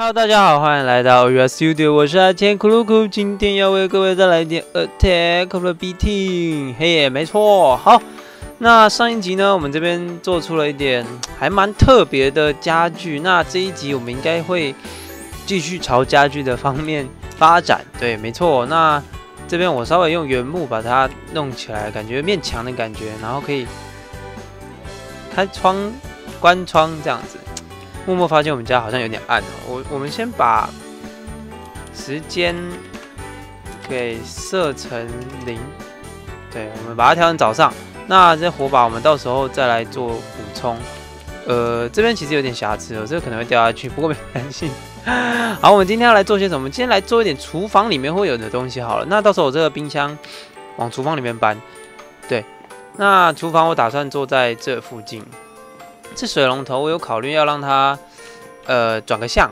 Hello， 大家好，欢迎来到 Your Studio， 我是阿天 kouku， 今天要为各位再来一点 Attack of the B-Team。嘿，没错，好。那上一集呢，我们这边做出了一点还蛮特别的家具。那这一集我们应该会继续朝家具的方面发展。对，没错。那这边我稍微用原木把它弄起来，感觉面墙的感觉，然后可以开窗、关窗这样子。 默默发现我们家好像有点暗哦，我们先把时间给设成0，对，我们把它调成早上。那这火把我们到时候再来做补充。这边其实有点瑕疵哦，这个可能会掉下去，不过没关系。好，我们今天要来做些什么？我们今天来做一点厨房里面会有的东西好了。那到时候我这个冰箱往厨房里面搬，对，那厨房我打算做在这附近。 这水龙头我有考虑要让它，转个向，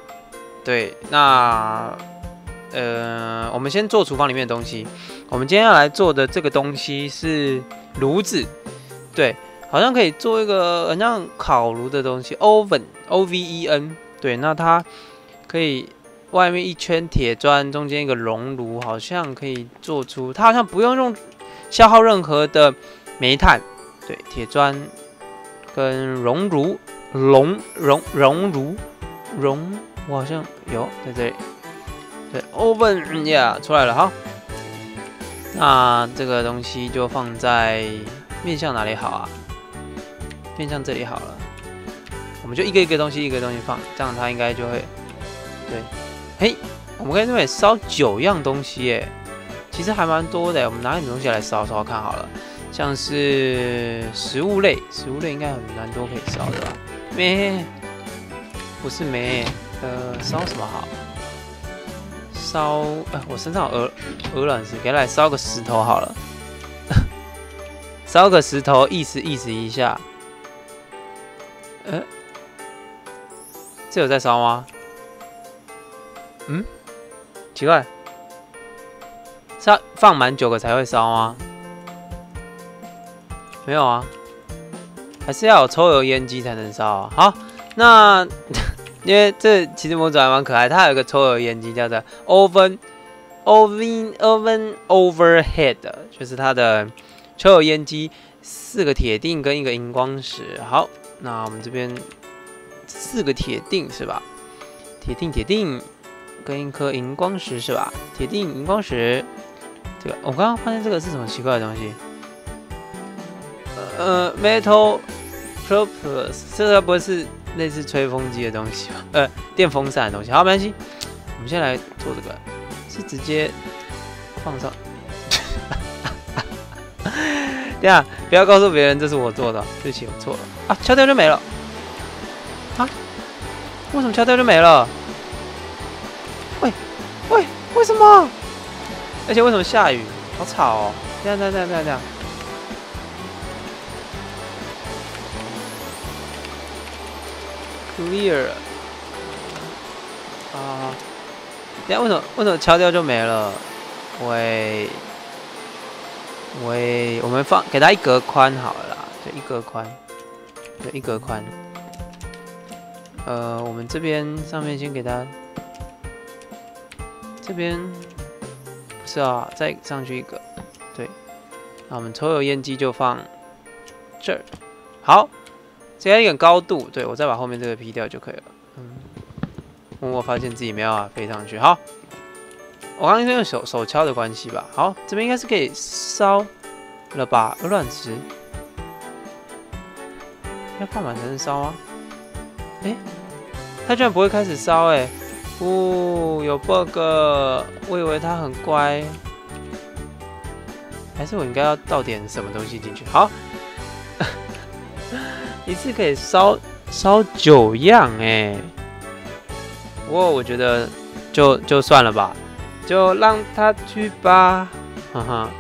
对，那，我们先做厨房里面的东西。我们今天要来做的这个东西是炉子，对，好像可以做一个很像烤炉的东西 ，oven，O-V-E-N， 对，那它可以外面一圈铁砖，中间一个熔炉，好像可以做出，它好像不用消耗任何的煤炭，对，铁砖。 跟熔炉，我好像有在这里，对 ，oven 呀、yeah, 出来了哈。那这个东西就放在面向哪里好啊？面向这里好了，我们就一个东西放，这样它应该就会对。嘿，我们可以这边烧9样东西耶，其实还蛮多的，我们拿点东西来烧烧看好了。 像是食物类应该很难多可以烧的吧？没，不是没，烧什么好？烧，我身上有鹅卵石，给它来烧个石头好了。烧个石头，意思一下。这有在烧吗？嗯，奇怪，是要放满9个才会烧吗？ 没有啊，还是要有抽油烟机才能烧啊。好，那因为这其实模组还蛮可爱，它有一个抽油烟机叫做 oven overhead， 就是它的抽油烟机4个铁锭跟1个荧光石。好，那我们这边4个铁锭是吧？铁锭跟1颗荧光石是吧？铁锭荧光石，这个我刚刚发现这个是什么奇怪的东西？ metal propellers， 这该不会是类似吹风机的东西吧？电风扇的东西。好，没关系，我们先来做这个，是直接放上。对啊，不要告诉别人这是我做的，对不起，我错了啊，敲掉就没了。啊？为什么敲掉就没了？喂，为什么？而且为什么下雨？好吵哦！这样。 Clear 啊！等下为什么敲掉就没了？喂，我们放给它1格宽好了啦，对，1格宽。我们这边上面先给它，这边不是啊，再上去1个，对。那我们抽油烟机就放这儿，好。 只要一点高度，对我再把后面这个 P 掉就可以了。默默发现自己没有办法飞上去。好，我刚刚用手敲的关系吧。好，这边应该是可以烧了吧？鹅卵石要放满才能烧啊。它居然不会开始烧哎！哦，有 bug， 我以为它很乖。还是我应该要倒点什么东西进去？好。一次可以烧9样哎，不过我觉得就算了吧，就让他去吧，哈哈，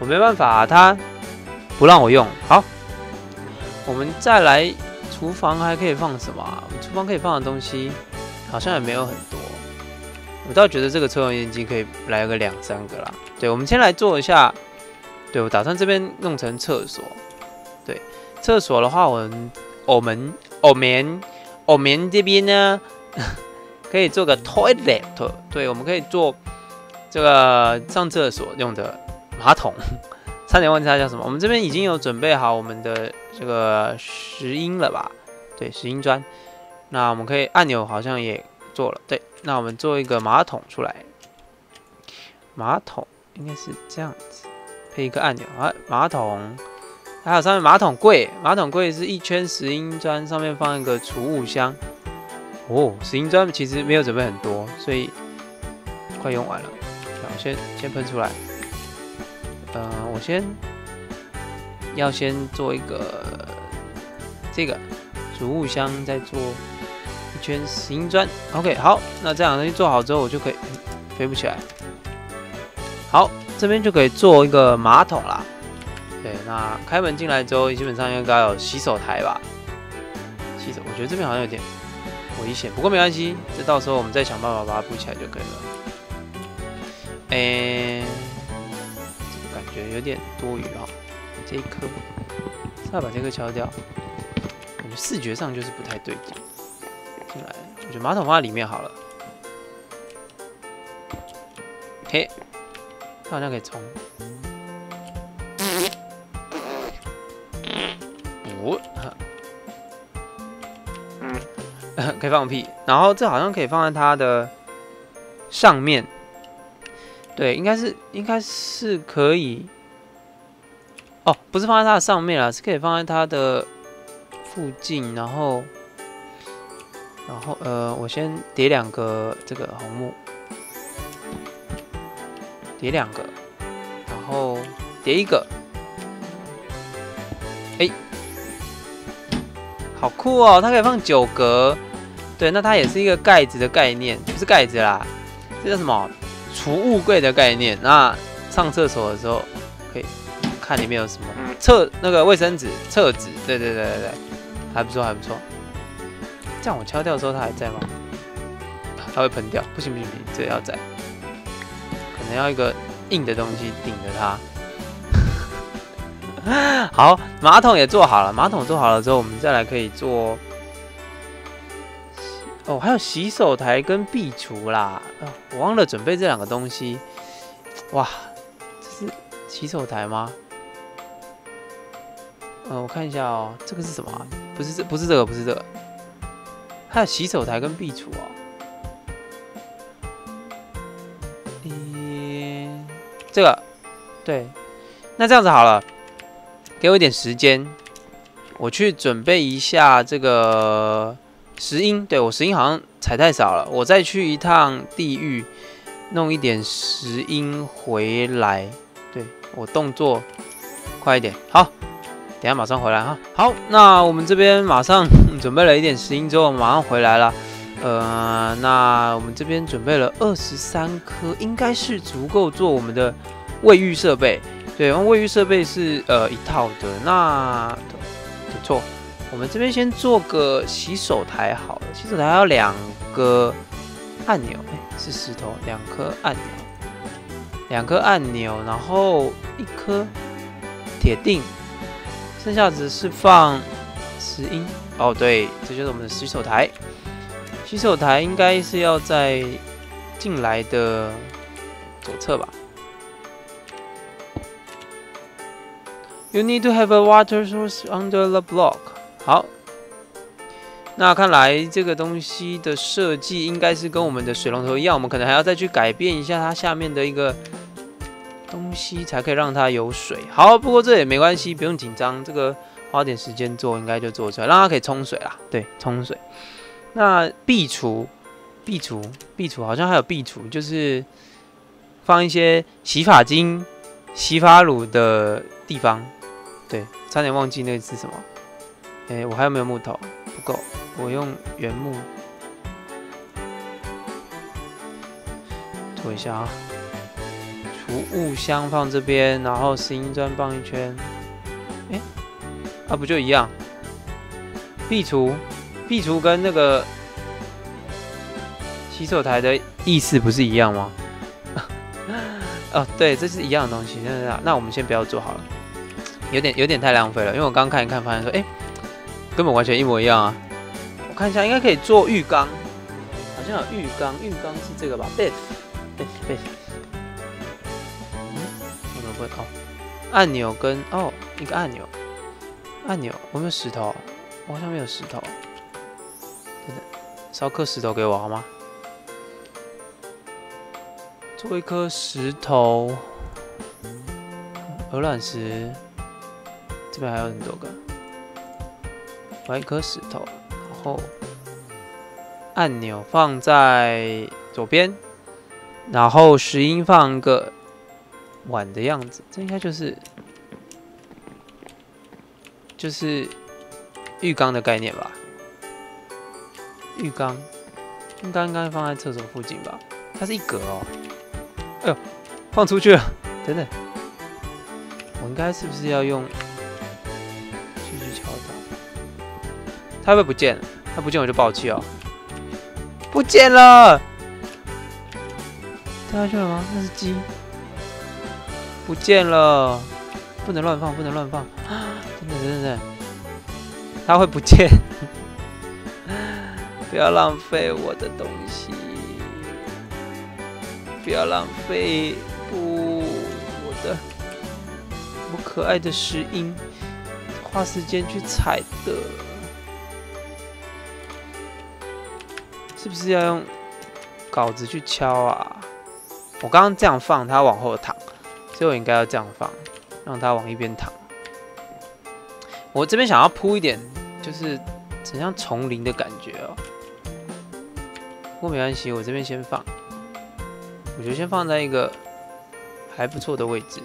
我没办法、啊，他不让我用。好，我们再来厨房还可以放什么、啊？我们厨房可以放的东西好像也没有很多，我倒觉得这个抽油烟机可以来个2、3个啦。对，我们先来做一下，对我打算这边弄成厕所，对。 厕所的话，我们这边呢，可以做个 toilet， 对，我们可以做这个上厕所用的马桶。差点忘记它叫什么。我们这边已经有准备好我们的这个石英了吧？对，石英砖。那我们可以按钮好像也做了，对。那我们做一个马桶出来，马桶应该是这样子，配一个按钮啊，马桶。 还有上面马桶柜，马桶柜是一圈石英砖，上面放一个储物箱。哦，石英砖其实没有准备很多，所以快用完了。好，先喷出来。我要先做一个这个储物箱，再做一圈石英砖。OK， 好，那这两个东西做好之后，我就可以飞不起来。好，这边就可以做一个马桶啦。 对，那开门进来之后，基本上应该有洗手台吧？洗手，我觉得这边好像有点危险，不过没关系，这到时候我们再想办法把它补起来就可以了。诶，这个感觉有点多余啊、哦，这一颗，再把这颗敲掉，感觉视觉上就是不太对劲。进来，我觉得马桶放在里面好了。嘿，它好像可以冲。 可以放屁，然后这好像可以放在它的上面，对，应该是可以，哦，不是放在它的上面啦，是可以放在它的附近，然后我先叠两个这个红木，叠两个，然后叠一个，哎、欸，好酷哦，它可以放9格。 对，那它也是一个盖子的概念，不是盖子啦，这叫什么？储物柜的概念。那上厕所的时候可以看里面有什么，那个卫生纸、厕纸，对，还不错，还不错。这样我敲掉的时候它还在吗？它会喷掉，不行，这个要在，可能要一个硬的东西顶着它。好，马桶也做好了，马桶做好了之后，我们再来可以做。 哦，还有洗手台跟壁橱啦，哦，我忘了准备这两个东西。哇，这是洗手台吗？我看一下哦，这个是什么、啊？不是这个，还有洗手台跟壁橱哦。这个，对，那这样子好了，给我一点时间，我去准备一下这个。 石英，对我石英好像采太少了，我再去一趟地狱，弄一点石英回来。对我动作快一点，好，等下马上回来哈。好，那我们这边马上准备了一点石英之后，马上回来了。那我们这边准备了23颗，应该是足够做我们的卫浴设备。对，然后卫浴设备是一套的，那不错。 我们这边先做个洗手台好了，洗手台要2个按钮，哎，是石头，2颗按钮，然后1颗铁锭，剩下只是放石英。哦，对，这就是我们的洗手台。洗手台应该是要在进来的左侧吧。 You need to have a water source under the block. 好，那看来这个东西的设计应该是跟我们的水龙头一样，我们可能还要再去改变一下它下面的一个东西，才可以让它有水。好，不过这也没关系，不用紧张，这个花点时间做，应该就做出来，让它可以冲水啦。对，冲水。那壁橱好像还有壁橱，就是放一些洗发精、洗发乳的地方。对，差点忘记那个是什么。 哎、欸，我还有没有木头？不够，我用原木做一下啊。储物箱放这边，然后石英砖放一圈。哎、欸，啊不就一样？壁橱跟那个洗手台的意思不是一样吗？哦，对，这是一样的东西。那我们先不要做好了，有点太浪费了，因为我刚看一看，发现说，哎、欸。 根本完全一模一样啊！我看一下，应该可以做浴缸，好像有浴缸，浴缸是这个吧 ？Base， 嗯，我怎么不会？哦，按钮跟哦一个按钮，按钮我没有石头，我好像没有石头，真的，烧颗石头给我好吗？做一颗石头，鹅卵石，这边还有很多个，我要一颗石头，然后。 按钮放在左边，然后石英放个碗的样子，这应该就是浴缸的概念吧？浴缸应该放在厕所附近吧？它是一格哦。哎呦，放出去了！等等，我应该是不是要用继续敲它？它会不会不见了？它不见我就爆气哦。 不见了，掉下去了吗？那是鸡，不见了，不能乱放，不能乱放，等等，它会不见，不要浪费我的东西，不要浪费，不，我可爱的石英，花时间去采的。 是不是要用镐子去敲啊？我刚刚这样放，它往后躺，所以我应该要这样放，让它往一边躺。我这边想要铺一点，就是很像丛林的感觉哦。不过没关系，我这边先放，我觉得先放在一个还不错的位置。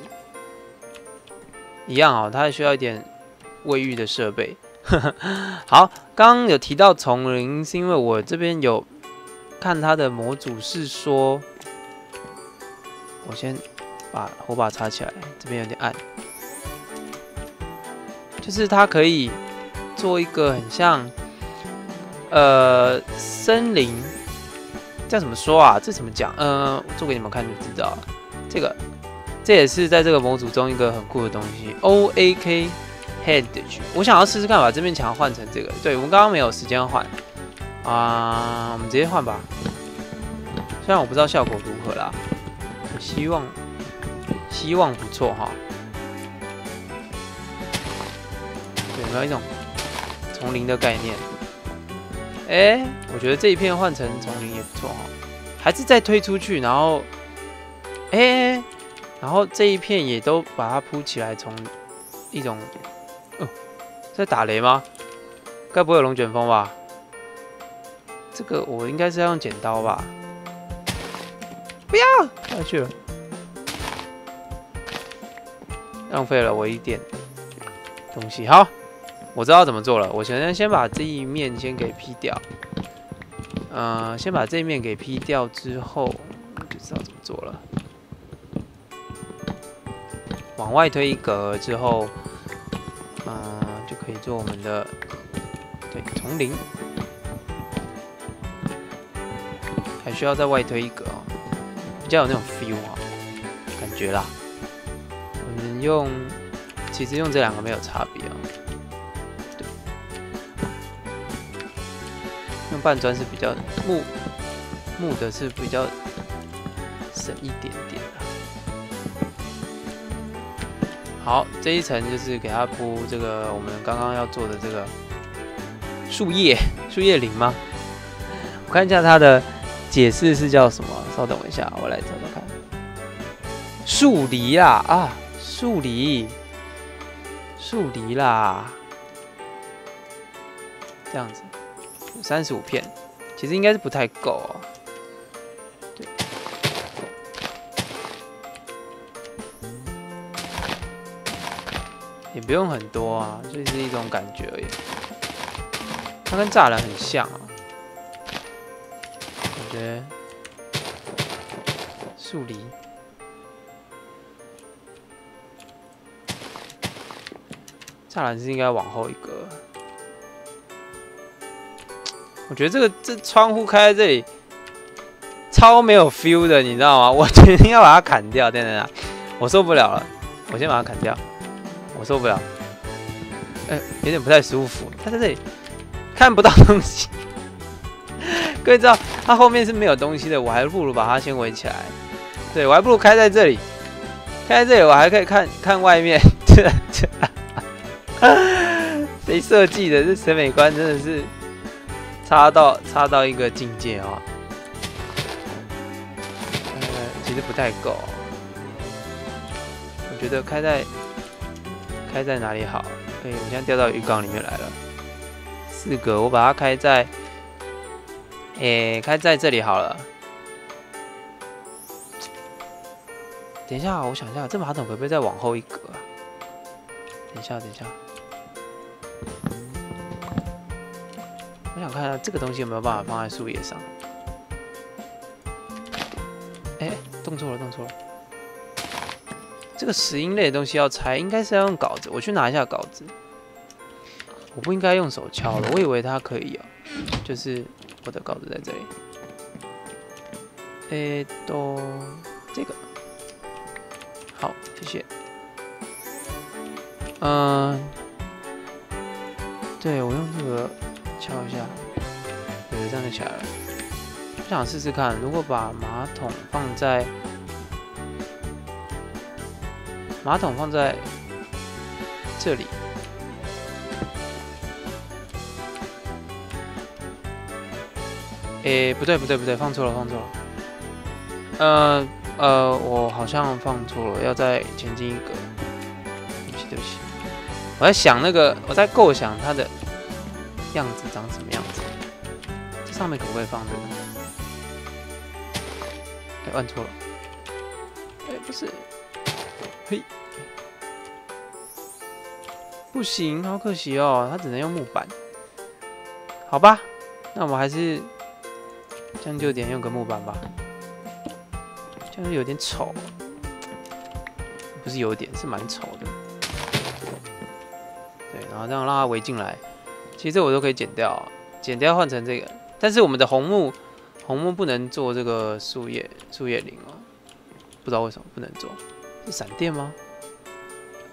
一样哦，它还需要一点卫浴的设备。 好，刚刚有提到丛林，是因为我这边有看它的模组是说，我先把火把插起来，这边有点暗，就是它可以做一个很像森林，这怎么说啊？这怎么讲？我做给你们看就知道了。这也是在这个模组中一个很酷的东西 ，OAK。 Hedge， 我想要试试看把这面墙换成这个。对，我们刚刚没有时间换啊，我们直接换吧。虽然我不知道效果如何啦，希望不错哈。对，有没有一种丛林的概念？哎，我觉得这一片换成丛林也不错哈。还是再推出去，然后，哎，然后这一片也都把它铺起来，从一种。 在打雷吗？该不会有龙卷风吧？这个我应该是要用剪刀吧？不要，掉下去了，浪费了我一点东西。好，我知道怎么做了。我先把这一面先给劈掉。先把这一面给劈掉之后，我就知道怎么做了。往外推一格之后，就可以做我们的对丛林，还需要再外推一格哦，比较有那种 feel 哦，感觉啦。我们用，其实用这两个没有差别哦，对，用半砖是比较木的是比较深一点点啦。 好，这一层就是给它铺这个我们刚刚要做的这个树叶林吗？我看一下它的解释是叫什么，稍等我一下，我来找找看。树篱啦，啊，树篱啦，这样子有35片，其实应该是不太够哦。 也不用很多啊，就是一种感觉而已。它跟栅栏很像啊，感觉树篱。栅栏是应该往后一格。我觉得这窗户开在这里，超没有 feel 的，你知道吗？我决定要把它砍掉，等，我受不了了，我先把它砍掉。 我受不了，有点不太舒服。它在这里看不到东西，各位知道它后面是没有东西的，我还不如把它先围起来。对，我还不如开在这里，开在这里我还可以看看外面。谁设计的？这审美观真的是差到一个境界啊！其实不太够，我觉得开在哪里好？对，我现在掉到鱼缸里面来了。四个，我把它开在，开在这里好了。等一下，我想一下，这马桶可不可以再往后一格啊？等一下。 我想看看这个东西有没有办法放在树叶上。哎，动错了。这个石英类的东西要拆，应该是要用镐子。我去拿一下镐子。我不应该用手敲了，我以为它可以啊。就是我的镐子在这里。这个。好，谢谢。对我用这个。 敲一下，对，这样就起来了。我想试试看，如果把马桶放在这里，不对，放错了。我好像放错了，要再前进一格。对不起，我在构想它的。 样子长什么样子？这上面可不可以放这个？哎，按错了。哎，不是。嘿，不行，好可惜哦，它只能用木板。好吧，那我还是将就点用个木板吧。这样有点丑，不是有点，是蛮丑的。对，然后这样让它围进来。 其实我都可以剪掉换成这个，但是我们的红木不能做这个树叶林哦，不知道为什么不能做。是闪电吗？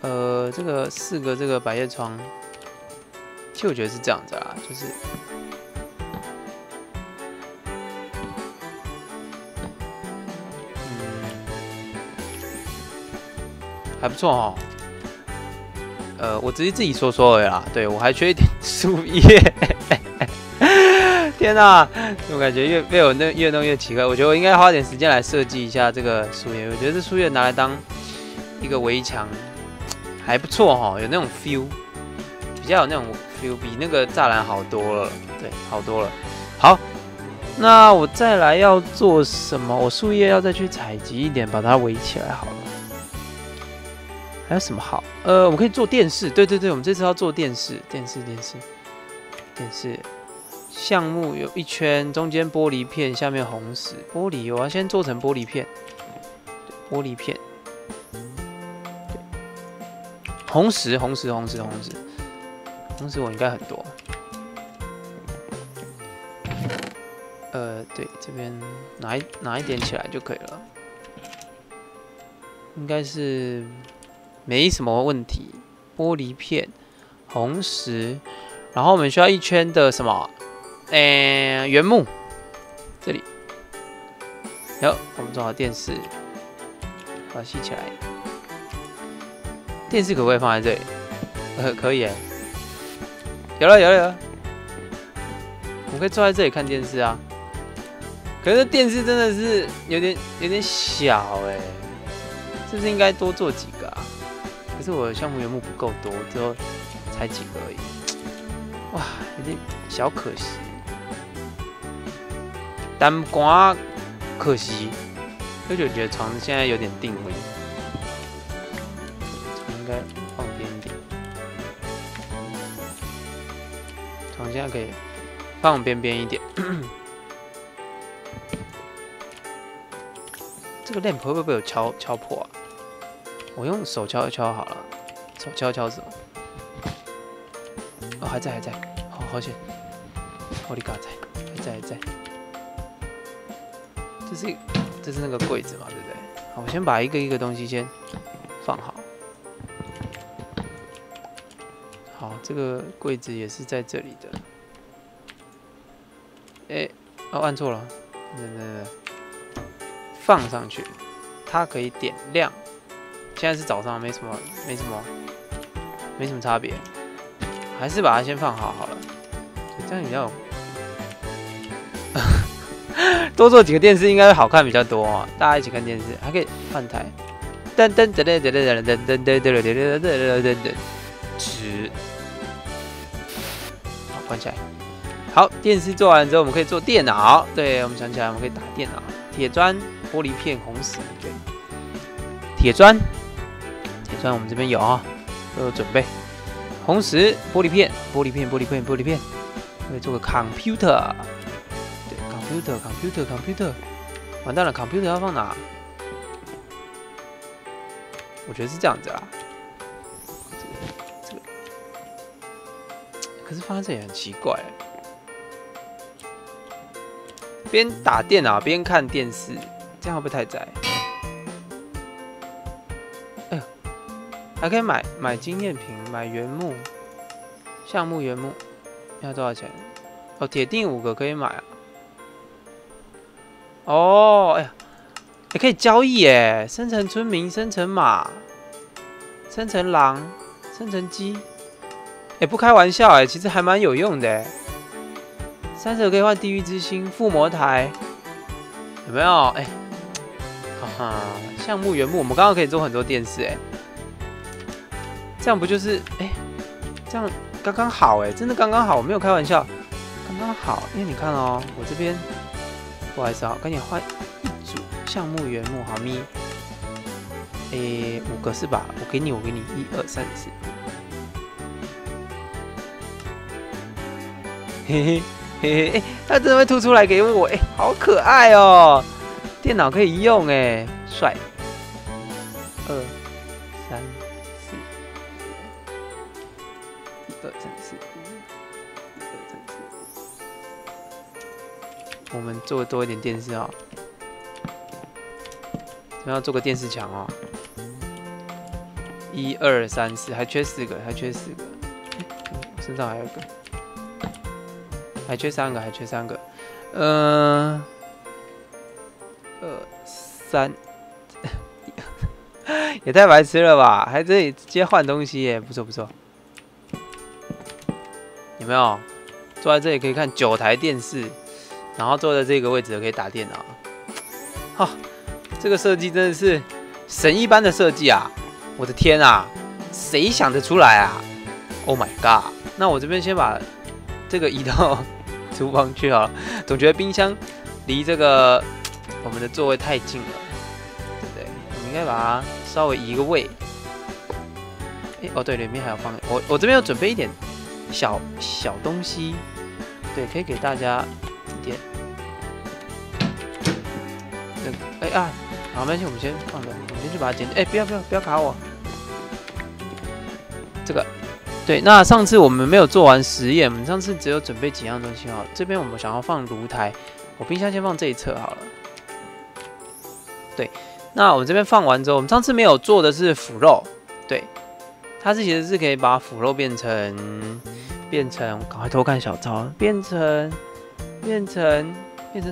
这个4个这个百叶窗，其实我觉得是这样子啦，就是还不错哦。 我只是自己说而已啦，对我还缺一点树叶。天哪，我感觉越被我弄越弄越奇怪。我觉得我应该花点时间来设计一下这个树叶。我觉得这树叶拿来当一个围墙还不错哈，有那种 feel， 比较有那种 feel， 比那个栅栏好多了。对，好多了。好，那我再来要做什么？我树叶要再去采集一点，把它围起来好了。 还有什么好？我们可以做电视，对，我们这次要做电视。项目有一圈，中间玻璃片，下面红石玻璃，我要先做成玻璃片。对，红石我应该很多。对，这边拿一点起来就可以了，应该是。 没什么问题，玻璃片、红石，然后我们需要一圈的什么？原木，这里。好，我们做好电视，把它吸起来。电视可不可以放在这里？可以哎。有了，我们可以坐在这里看电视啊。可是电视真的是有点小哎，是不是应该多做几个啊？ 可是我的项目原木不够多，只有才几个而已，哇，有点小可惜。但不光可惜，而且我觉得床现在有点定位，床应该放边边。床现在可以放边边一点。这个 lamp 会不会被我敲破啊？ 我用手敲一敲好了，手敲一敲什么？哦，还在，好险！我的嘎仔，还在。这是那个柜子嘛，对不对？好，我先把一个东西先放好。好，这个柜子也是在这里的。哦，按错了，对，放上去，它可以点亮。现在是早上，没什么差别，还是把它先放好好了，这样比较。多做几个电视应该会好看比较多啊！大家一起看电视，还可以换台。好，关起来。好，电视做完之后，我们可以做电脑。对，我们想起来，我们可以打电脑。铁砖、玻璃片、红石，对。铁砖，我们这边有啊，都有准备。红石、玻璃片。我们做个 computer。 computer， 完蛋了 ，computer 要放哪？我觉得是这样子啦。这个，可是放在这里很奇怪、欸。边打电脑边看电视，这样会不会太窄？哎呦，还可以买经验瓶，买原木，橡木原木，要多少钱？哦，铁定5个可以买啊。 哦，哎呀，也可以交易耶！生成村民，生成马，生成狼，生成鸡，哎，不开玩笑哎，其实还蛮有用的。30个可以换地狱之星、附魔台，有没有？哎，哈哈，橡木原木，我们刚刚可以做很多电视哎，这样不就是哎，这样刚刚好哎，真的刚刚好，我没有开玩笑，刚刚好，因为你看哦，我这边。 不好意思啊，赶紧换一组橡木原木，好咪。诶，5个是吧？我给你，1、2、3、4。嘿嘿，它真的会凸出来给我，哎，好可爱哦！电脑可以用哎，帅。2、3、4。1、2、3、4。 我们做多一点电视哦，我们要做个电视墙哦。1、2、3、4，还缺4个，我身上还有一个，还缺3个。2、3，也太白痴了吧！还这里直接换东西耶，不错。有没有？坐在这里可以看9台电视。 然后坐在这个位置可以打电脑，哈，这个设计真的是神一般的设计啊！我的天啊，谁想得出来啊 ？Oh my god！ 那我这边先把这个移到厨房去好了，总觉得冰箱离这个我们的座位太近了，对不对？我们应该把它稍微移个位。哎，哦对，里面还要放我这边要准备一点小东西，对，可以给大家。 哎啊，好，没关系，我们先放着，我们先去把它捡。哎，不要卡我。这个，对，那上次我们没有做完实验，我们上次只有准备几样东西哈。这边我们想要放炉台，我冰箱先放这一侧好了。对，那我们这边放完之后，我们上次没有做的是腐肉，对，它是其实是可以把腐肉变成，赶快偷看小抄，变成什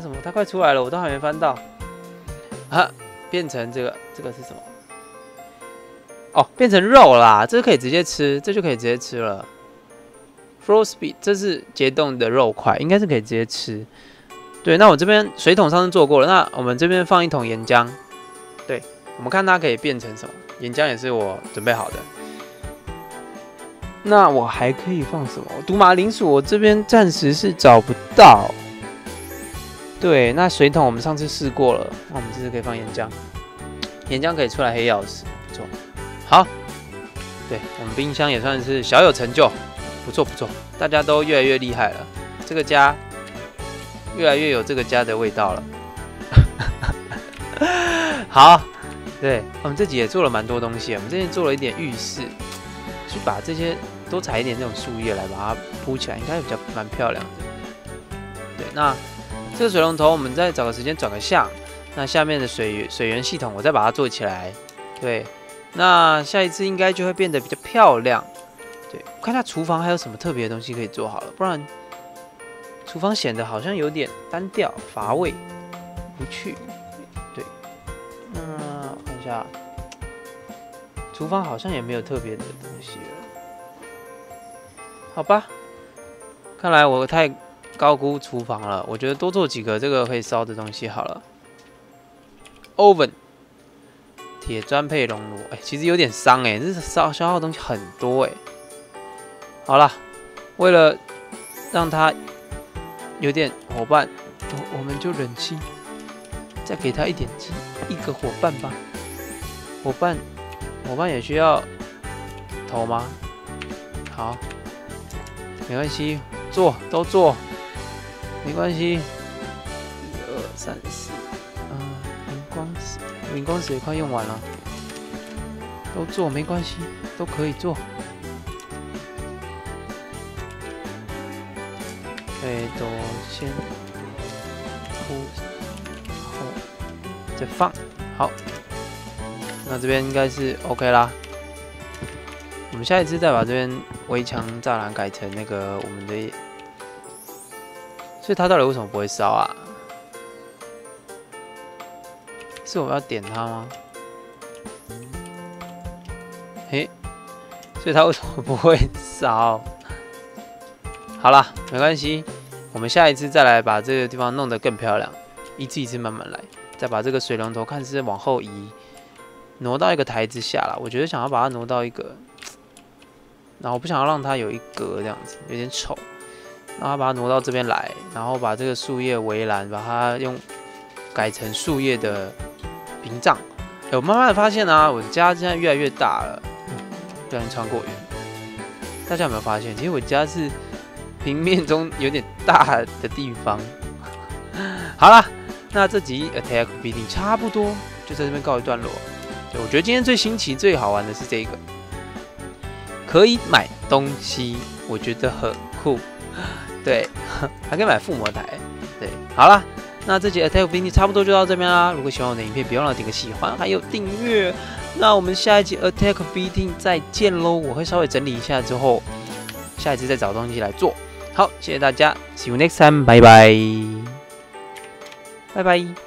么？它快出来了，我都还没翻到。 啊，变成这个是什么？哦，变成肉啦，这可以直接吃，这就可以直接吃了。Frost Beef， 这是结冻的肉块，应该是可以直接吃。对，那我这边水桶上次做过了，那我们这边放一桶岩浆，对，我们看它可以变成什么。岩浆也是我准备好的。那我还可以放什么？毒马铃薯，我这边暂时是找不到。 对，那水桶我们上次试过了，那我们这次可以放岩浆，岩浆可以出来黑曜石，不错。好，对我们冰箱也算是小有成就，不错，大家都越来越厉害了，这个家越来越有这个家的味道了。好，对我们这集也做了蛮多东西，我们这集做了一点浴室，去把这些多采一点这种树叶来把它铺起来，应该比较蛮漂亮的。对，那。 这个水龙头，我们再找个时间转个向。那下面的水源系统，我再把它做起来。对，那下一次应该就会变得比较漂亮。对，看一下厨房还有什么特别的东西可以做好了，不然厨房显得好像有点单调、乏味、无趣。对，嗯，看一下，厨房好像也没有特别的东西了。好吧，看来我太高估厨房了。我觉得多做几个这个可以烧的东西好了。Oven， 铁砖配熔炉，哎，其实有点伤哎，这消耗的东西很多哎。好啦，为了让它。 有点伙伴，我们就忍心再给他一点机，一个伙伴吧。伙伴也需要投吗？好，没关系，做都做，没关系。1、2、3、4，荧光石也快用完了，都做没关系，都可以做。 都先铺，然后再放好。那这边应该是 OK 啦。我们下一次再把这边围墙栅栏改成那个我们的。所以它到底为什么不会烧啊？是我要点它吗？嘿，所以它为什么不会烧？好啦，没关系。 我们下一次再来把这个地方弄得更漂亮，一次慢慢来，再把这个水龙头看是往后移，挪到一个台子下啦。我觉得想要把它挪到一个，然后我不想要让它有一格这样子，有点丑。然后把它挪到这边来，然后把这个树叶围栏把它用改成树叶的屏障。我慢慢的发现啊，我家现在越来越大了，不小心穿过远。大家有没有发现？其实我家是。 平面中有点大的地方。好啦，那这集 Attack B-Team 差不多就在这边告一段落。对，我觉得今天最新奇、最好玩的是这个，可以买东西，我觉得很酷。对，还可以买附魔台。对，好啦，那这集 Attack B-Team 差不多就到这边啦。如果喜欢我的影片，别忘了点个喜欢，还有订阅。那我们下一集 Attack B-Team 再见喽！我会稍微整理一下之后，下一次再找东西来做。 好，谢谢大家 ，See you next time， 拜拜，拜拜。